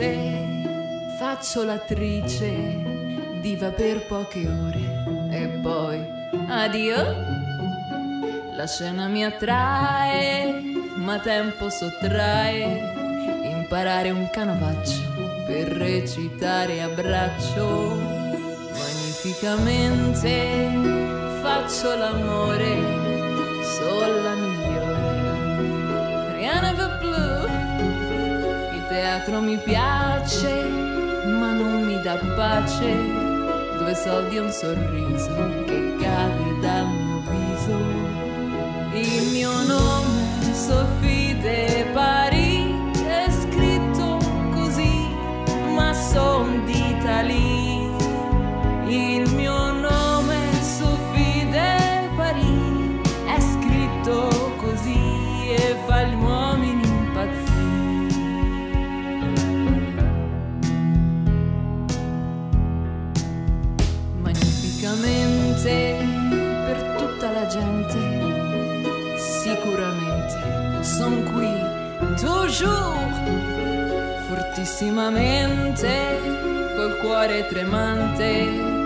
se faccio l'attrice, diva per poche ore e poi addio. La scena mi attrae, ma tempo sottrae. Imparare un canovaccio per recitare a braccio. Magnificamente faccio l'amore, sono la migliore. Rien ne plus. Il teatro mi piace, ma non mi dà pace. Due soldi e un sorriso che cade dal mio viso. Il mio nome, Sophie de Paris, è scritto così, ma son d'Italia. Il mio nome, Sophie de Paris, è scritto così e fa gli uomini impazzire. Magnificamente per tutta la gente. Sicuramente son qui, toujours, fortissimamente, col cuore tremante.